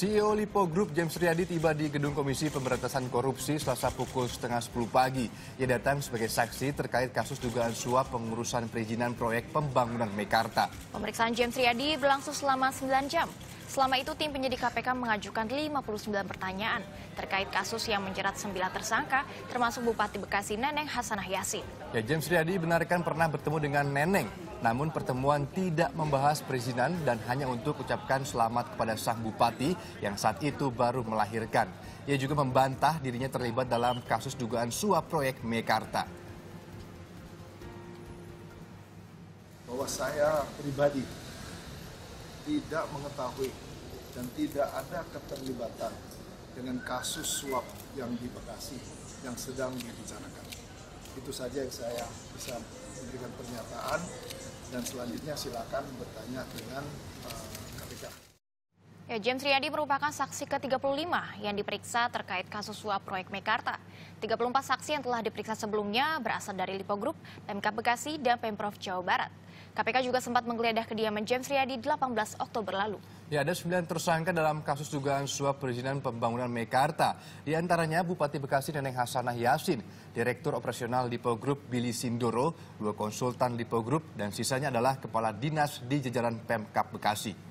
CEO Lippo Group James Riady tiba di Gedung Komisi Pemberantasan Korupsi Selasa pukul 9:30 pagi. Ia datang sebagai saksi terkait kasus dugaan suap pengurusan perizinan proyek pembangunan Meikarta. Pemeriksaan James Riady berlangsung selama 9 jam. Selama itu tim penyidik KPK mengajukan 59 pertanyaan terkait kasus yang menjerat 9 tersangka termasuk Bupati Bekasi Neneng Hasanah Yasin. Ya, James Riady benarkan pernah bertemu dengan Neneng. Namun pertemuan tidak membahas perizinan dan hanya untuk ucapkan selamat kepada sang bupati yang saat itu baru melahirkan. Ia juga membantah dirinya terlibat dalam kasus dugaan suap proyek Meikarta. Bahwa saya pribadi tidak mengetahui dan tidak ada keterlibatan dengan kasus suap yang di Bekasi yang sedang dibicarakan. Itu saja yang saya bisa memberikan pernyataan. Dan selanjutnya silakan bertanya dengan KPK. Ya, James Riady merupakan saksi ke-35 yang diperiksa terkait kasus suap proyek Meikarta. 34 saksi yang telah diperiksa sebelumnya berasal dari Lippo Group, PMK Bekasi, dan Pemprov Jawa Barat. KPK juga sempat menggeledah kediaman James Riady 18 Oktober lalu. Ya, ada 9 tersangka dalam kasus dugaan suap perizinan pembangunan Meikarta. Di antaranya Bupati Bekasi Neneng Hasanah Yasin, Direktur Operasional Lippo Group Billy Sindoro, 2 konsultan Lippo Group, dan sisanya adalah Kepala Dinas di jajaran Pemkab Bekasi.